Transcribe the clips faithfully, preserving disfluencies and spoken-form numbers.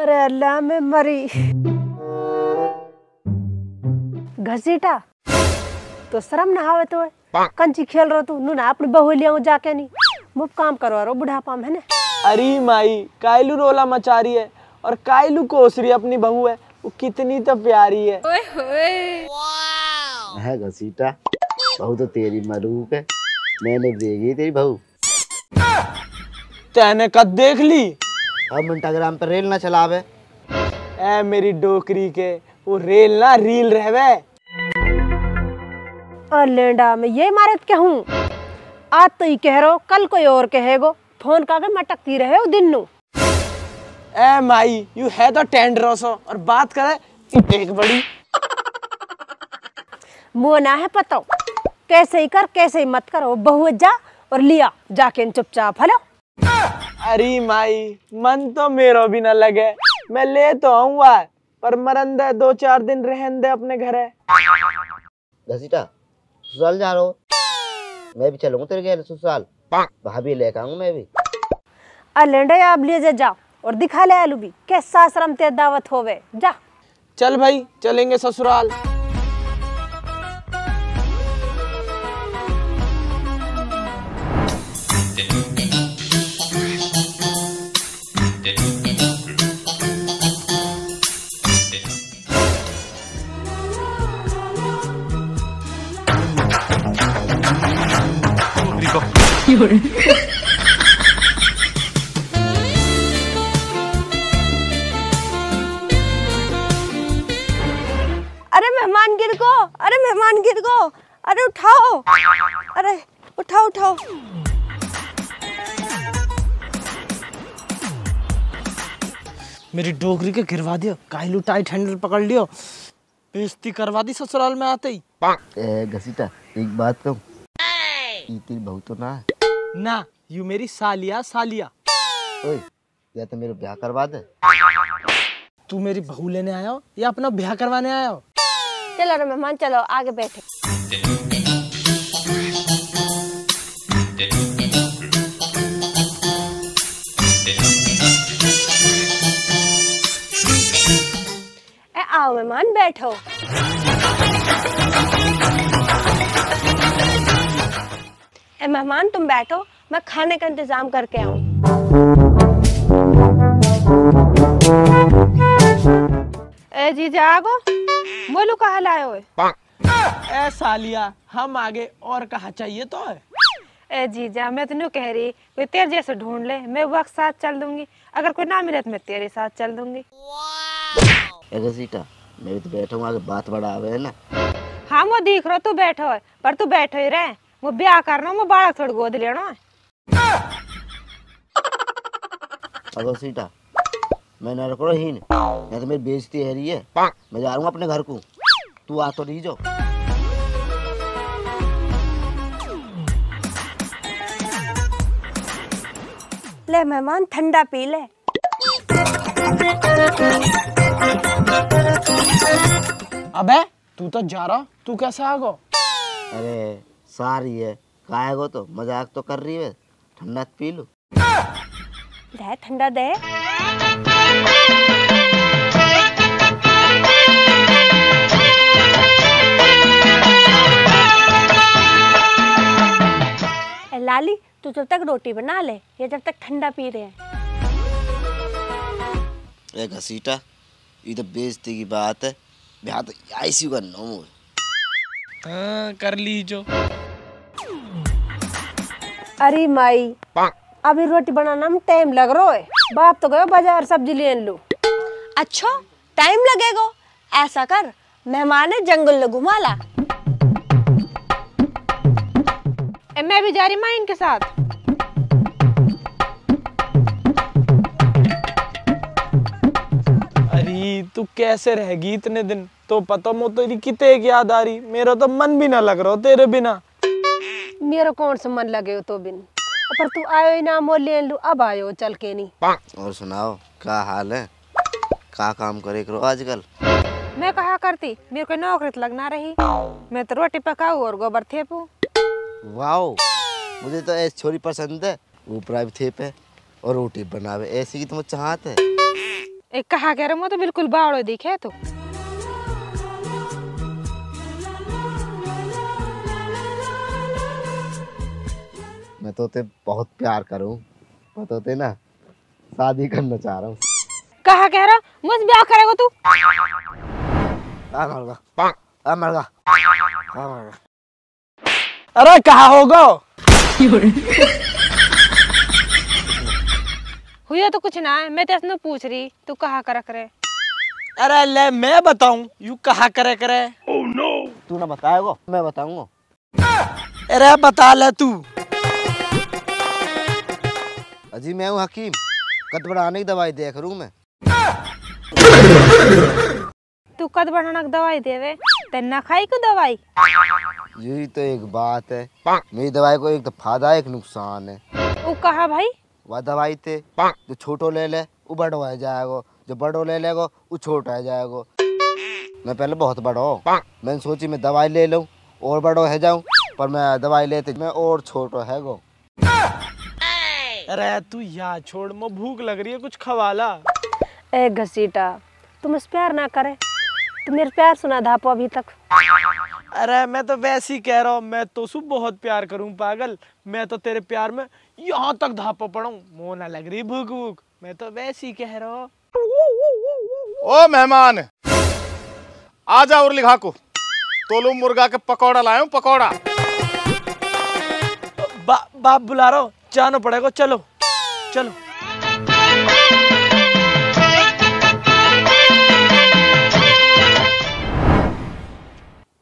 अरे अल्लाह मैं मरी। घसीटा तो शर्म ना आवे तो कंची खेल रहो तू नू ना अपनी बहुलिया जाके नहीं मुफ काम करवा रो बुढ़ापा में है ना। अरे माई कायलू रोला मचा रही है और कायलू को ओसरी अपनी बहू है वो कितनी तो प्यारी है। ओए ओए वाव है घसीटा बहू तो तेरी मरूक है मैंने देगी तेरी बहू। तैने कद देख ली अब इंस्टाग्राम पर रेल ना चलावे। ए मेरी डोकरी के वो रेल ना रील रहवे। अलेंडा मैं ये इमारत के हूँ आज तो ही कह रो कल कोई और कहेगो फोन का के मटकती रहे वो दिन नू। ए माई यू है तो टेंडरोसो और बात करे एक बड़ी वो ना है पता कैसे ही कर कैसे ही मत करो बहु जा और लिया जाके चुपचाप हलो। अरे माई मन तो मेरो भी न लगे मैं ले तो आऊंगा पर मरन दे दो चार दिन रहन दे अपने घर है। घसीटा ससुराल जा रहा हूं मैं भी चलूंगा तेरे घर ससुराल भाभी लेकर आऊंगा मैं भी। अलेंडे आप ले जा और दिखा ले आलू भी कैसा आश्रम ते दावत होवे जा। चल भाई चलेंगे ससुराल। अरे मेहमान गिर गो अरे मेहमान गिर गो अरे उठाओ अरे उठाओ उठाओ। मेरी डोगरी के गिरवा दियो कायलू टाइट हैंडल पकड़ लियो बेइज्जती करवा दी ससुराल में आते ही। ए घसीटा एक बात कहूं इतनी बहुत तो ना है ना यू मेरी सालिया सालिया। ओए या तो मेरा ब्याह करवा दे। तू मेरी बहू लेने आया हो या अपना ब्याह करवाने आया हो। चलो रे मेहमान चलो आगे बैठे। ए आओ मेहमान बैठो। ए मेहमान तुम बैठो मैं खाने का इंतजाम करके आऊं। ए जीजा आगो बोलू कहा लाए हो। ए सालिया हम आगे और कहा चाहिए तो है। ए जीजा मैं तो नो कह रही कोई तेरे जैसे ढूंढ ले मैं वक्त साथ चल दूंगी अगर कोई ना मिले तो मैं तेरे साथ चल दूंगी। अगर सीटा मैं तो बैठा हूँ आगे बात बड़ा आवे है ना। हाँ वो दिख रहा तू बैठो है पर तू बैठो ही रहे वो ब्याह करना वो बालक थोड़ी गोद लेना है। अगर सीटा मैं न रखो ही नहीं मैं तो मेरी बेइज्जती है रही है मैं जा रहा हूँ अपने घर को तू आ तो नहीं जाओ। ले मेहमान ठंडा पी ले। अबे तू तो जा रहा तू कैसे आ गो। अरे सारी है खाएगो तो मजाक तो कर रही है ठंडा पी लू दे ठंडा दे। लाली तू जब तक रोटी बना ले या जब तक ठंडा पी रहे हैं। ए घसीटा ये तो बेइज्जती की बात है ब्याह तो ऐसी का नो हाँ कर लीजो। अरे माई अभी रोटी बनाना में टाइम लग रहा है बाप तो गयो बाजार सब्जी ले लू। अच्छा टाइम लगेगा ऐसा कर मेहमान जंगल में घुमा ला। ए, मैं भी जा रही माँ इनके साथ। अरे तू कैसे रहेगी इतने दिन तो पता मो तेरी कितने की याद आ रही मेरा तो मन भी ना लग रहा हो तेरे बिना। मेरा कौन सा मन लगे हो तो बिन पर तू आयो ही ना मोले लू अब आयो चल के नहीं। और सुनाओ क्या हाल है क्या काम करे करो आजकल। मैं कहा करती मेरे को नौकरी तो लगना रही मैं तो रोटी पकाऊ और गोबर थेपू। वाओ मुझे तो ऐसी छोरी पसंद है ऊपरा भी थेप है और रोटी बनावे ऐसी की तुम चाहत है। एक कहा कह रहा मैं तो बिल्कुल बावड़ो दिखे तो मैं तो ते बहुत प्यार करूं पता ते ना शादी करना चाह रहा हूँ। कहा कह रहा मुझ ब्याह करेगा तू? आ मरगा आ मरगा आ मरगा। अरे कहा होगा हुआ तो कुछ ना है, मैं तेरे से पूछ रही तू कहा करा करे। अरे ले मैं बताऊं यू कहा करे करे। ओह नो तू ना बताएगा मैं बताऊंगा। अरे बता ले तू। अजी मैं हूँ हकीम कद बढ़ाने की दवाई देख रू मैं। तू कद बढ़ाने की दवाई देवे ते ना खाई को दवाई। यही तो एक बात है मेरी दवाई को एक तो फायदा एक नुकसान है। वो कहा भाई वह दवाई थे जो छोटो ले ले वो बड़ो है जाएगा जो बड़ो ले लेगा वो छोटा है जाएगा। मैं पहले बहुत बड़ा हूँ मैंने सोची मैं दवाई ले लूँ और बड़ो है जाऊँ पर मैं दवाई लेते मैं और छोटो है गो। अरे तू यहाँ छोड़ मैं भूख लग रही है कुछ खवाला। ए घसीटा तुम इस प्यार ना करे तुम मेरे प्यार सुना था अभी तक। अरे मैं तो वैसे ही कह रहा हूँ मैं तो सुब बहुत प्यार करूँ पागल मैं तो तेरे प्यार में यहाँ तक धापा पड़ूं मोह ना लग रही भूख भूख मैं तो वैसे ही कह रहा हूँ। ओ मेहमान आ जा और लिखा को तोलू मुर्गा के पकौड़ा लाया हूँ पकौड़ा। बा, बाप बुला रहा हूँ जाना पड़ेगा चलो चलो।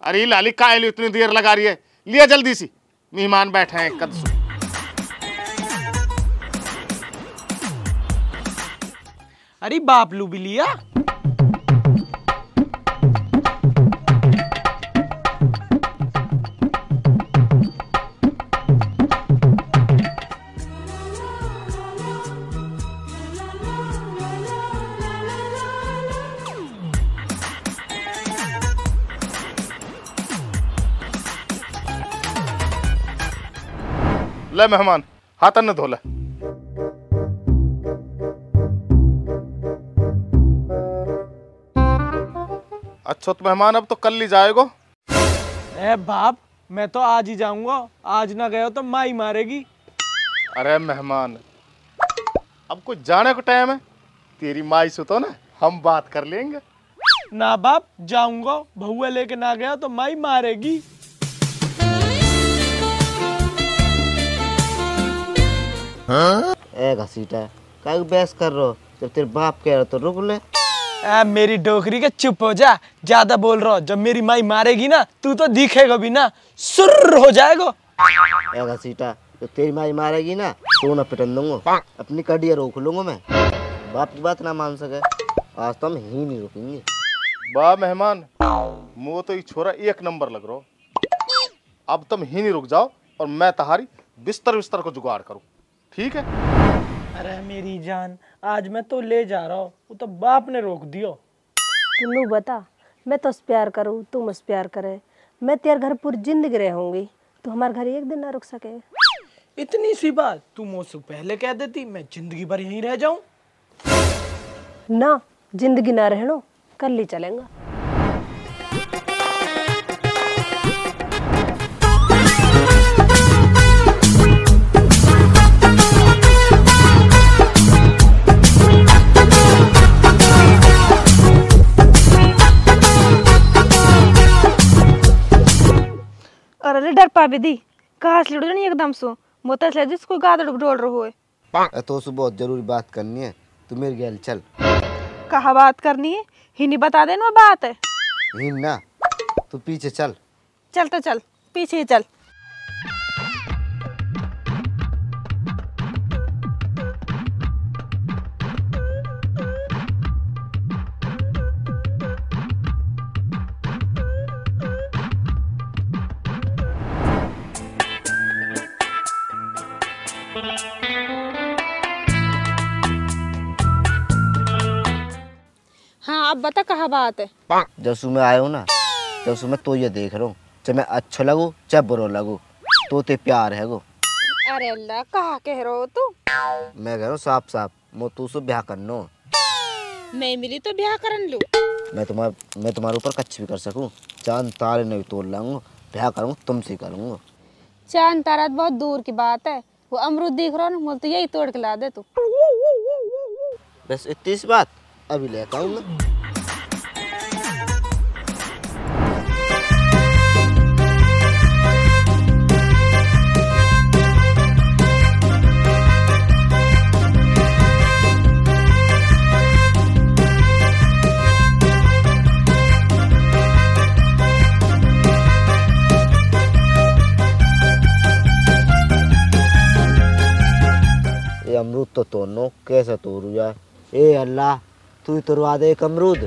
अरे लाली कायल इतनी देर लगा रही है लिया जल्दी सी मेहमान बैठे हैं कद। अरे बापलू भी लिया। ले मेहमान हाथन ने धोला। अच्छा तो मेहमान अब तो कल ही जाएगा? ए बाप मैं तो आज ही जाऊंगा आज ना गया तो माई मारेगी। अरे मेहमान अब कुछ जाने को टाइम है तेरी माई से तो ना हम बात कर लेंगे। ना बाप जाऊंगा भहुआ लेके ना गया तो माई मारेगी। हाँ? ए घसीटा काहे बहस कर रहा जब तेरे बाप कह रहा तो रुक ले। आ, मेरी डोकरी के चुप हो जा ज्यादा बोल रहा जब मेरी माई मारेगी ना तू तो दिखेगा भी ना सुर हो जाएगा। ए घसीटा जब तेरी माई मारेगी ना तो ना पिटन दूंगा अपनी कड़िया रोक लूंगा मैं। बाप की बात ना मान सके आज तो हम ही नहीं रुकेंगे। बा मेहमान मुँह तो ये छोरा एक नंबर लग रहा अब तुम ही नहीं रुक जाओ और मैं तुम्हारी बिस्तर बिस्तर को जुगाड़ करूँ ठीक है। अरे मेरी जान आज मैं तो ले जा रहा हूँ वो तो बाप ने रोक दियो। तुमू बता मैं तो उस प्यार करूँ तुम उस प्यार करे मैं तेरे घर पूरी जिंदगी रहूँगी तो हमारे घर एक दिन ना रुक सके। इतनी सी बात तू मुझसे पहले कह देती मैं जिंदगी भर यहीं रह जाऊँ। ना जिंदगी ना रहनो कल ही चलेगा। डर पा भी दी कहा नहीं एकदम सो मोता से जिसको गादड़ डोल रहो है तो सुबह बहुत जरूरी बात करनी है तू मेरे गैल चल। कहा बात करनी है ही नहीं बता देना बात है ही ना तू पीछे चल चल तो चल पीछे ही चल। हाँ अब बता कहा बात है। जब सुबह आया हूँ ना जब सुबह तो ये देख रहा हूँ चाहे मैं अच्छा लगू चाहे बुरा लगू तो ते प्यार है गो। अरे अल्लाह कहा कह रहे हो तू? मैं कह रहा हूँ साफ साफ मैं तू से ब्याह करना। नहीं मिली तो ब्याह करन लूँ। मैं तुम्हार मैं तुम्हारे ऊपर कच्छ भी कर सकूँ, चांद तारे नहीं तोड़ लाऊंगा, ब्याह करूँगा तुमसे करूँगा। चांद तारा बहुत दूर की बात है, वो अमरूद देख रहा ना बोल तो यही तोड़ के ला दे तू। बस इतनी सी बात, अभी लेता हूँ मैं। अमरूद तो तोड़नो कैसे तोड़ू यार, ए अल्लाह तू ही तोड़वा दे एक अमरूद।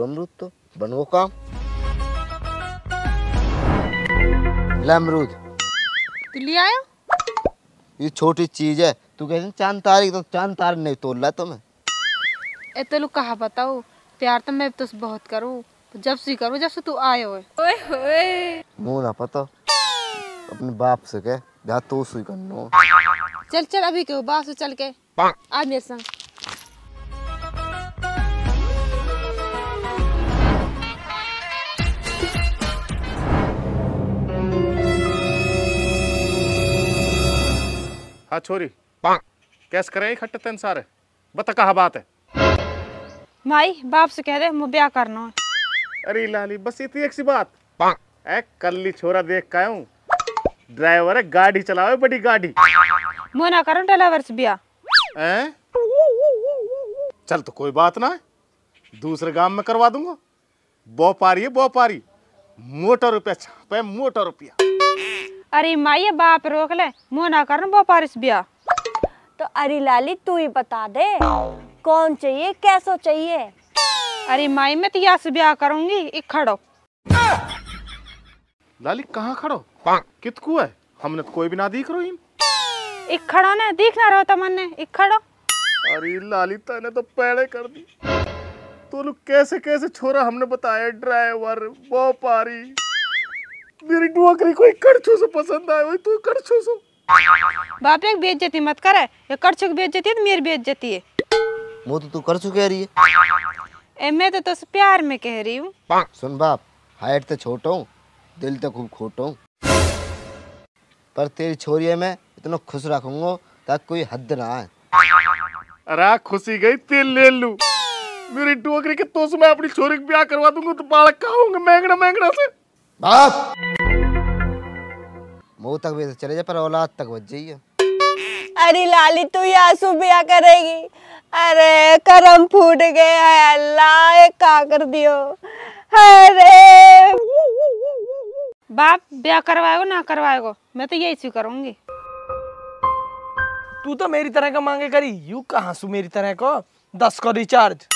अमरूद तो बनो काम ले, अमरूद तू ले आया। ये छोटी चीज है, तू कहते चांद तारे तो चांद तारे नहीं तोड़ ला। तो मैं एतलू कहा बताओ, प्यार तो मैं तुझसे बहुत करूँ, जब से करूँ जब से तू आए हो। ओए होए मुँह ना पता अपने बाप से कह जहाँ तू सुई करनो। चल चल अभी कहो बाप से, चल के आ मेरे संग। हाँ छोरी कैसे करे इकट्ठे तेन सारे, बता कहा बात है। भाई बाप से कह दे मुझे ब्याह करना है। अरे लाली बस इतनी एक सी बात, ए कल्ली छोरा देख का हूँ, ड्राइवर है गाड़ी चलावे बड़ी गाड़ी, मो ना करो ड्राइवर से ब्याह। चल तो कोई बात ना है, दूसरे गांव में करवा दूंगा। बो पारी है बो पारी, मोटा रुपया छापे मोटा रुपया। अरे माई बाप रोक ले, मो ना करो बो पारी से ब्याह। तो अरे लाली तू ही बता दे कौन चाहिए कैसो चाहिए। अरे माई मैं तो यहाँ से ब्याह करूंगी। एक खड़ो लाली, कहाँ खड़ो कितकू है, हमने तो कोई भी ना दिख रही। एक खड़ो ना दिख ना रहो तमन्ने, एक खड़ो। अरे लाली तने तो पैड़े कर दी, तो लोग कैसे कैसे छोरा हमने बताया, ड्राइवर वो पारी। मेरी नौकरी कोई करछू से पसंद आए, तू करछू सो बाप एक बेइज्जती मत करे, ये करछू की बेइज्जती है तो मेरी बेइज्जती है। वो तो तू कर चुके रही है। ए मैं तो तो प्यार में कह रही हूँ। सुन बाप, हाइट तो छोटा हूँ, दिल तो खूब खोटा हूँ, पर तेरी छोरी मैं इतना खुश रखूंगा ताकि कोई हद ना आए। अरे खुशी गई तेल ले लू, मेरी डोकरी के तो मैं अपनी छोरी को ब्याह करवा दूंगा तो बालक खाऊंगा महंगड़ा महंगड़ा से। बाप मुँह तक भी चले जाए पर औलाद तक बच जाइए। अरे लाली तू यासू ब्याह करेगी, अरे करम फूट गए है अल्लाह का कर दियो। अरे बाप ब्याह करवाएगो ना करवाएगो मैं तो यही सी करूंगी। तू तो मेरी तरह का मांगे करी, यू कहाँ सु मेरी तरह को दस का रिचार्ज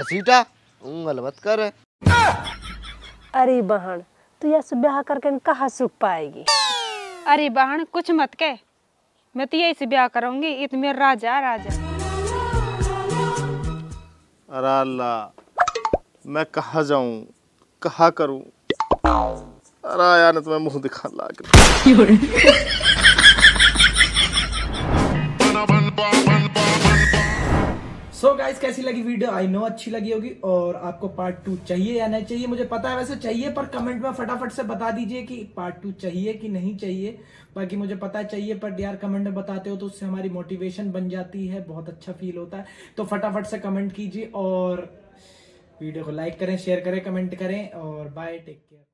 घसीटा उंगल मत कर। अरे बहन तू यासू ब्याह करके कहाँ सुख पाएगी। अरे बहन कुछ मत कह, मैं तो यही से ब्याह करूंगी, इत मेरा राजा राजा। अरे अल्लाह मैं कहाँ जाऊं कहाँ करूं, अरे यार तुम्हें मुंह दिखाने लाग। सो गाइस कैसी लगी वीडियो, आई नो अच्छी लगी होगी। और आपको पार्ट टू चाहिए या नहीं चाहिए मुझे पता है, वैसे चाहिए पर कमेंट में फटाफट से बता दीजिए कि पार्ट टू चाहिए कि नहीं चाहिए। बाकी मुझे पता चाहिए पर यार कमेंट में बताते हो तो उससे हमारी मोटिवेशन बन जाती है, बहुत अच्छा फील होता है। तो फटाफट से कमेंट कीजिए और वीडियो को लाइक करें, शेयर करें, कमेंट करें और बाय, टेक केयर।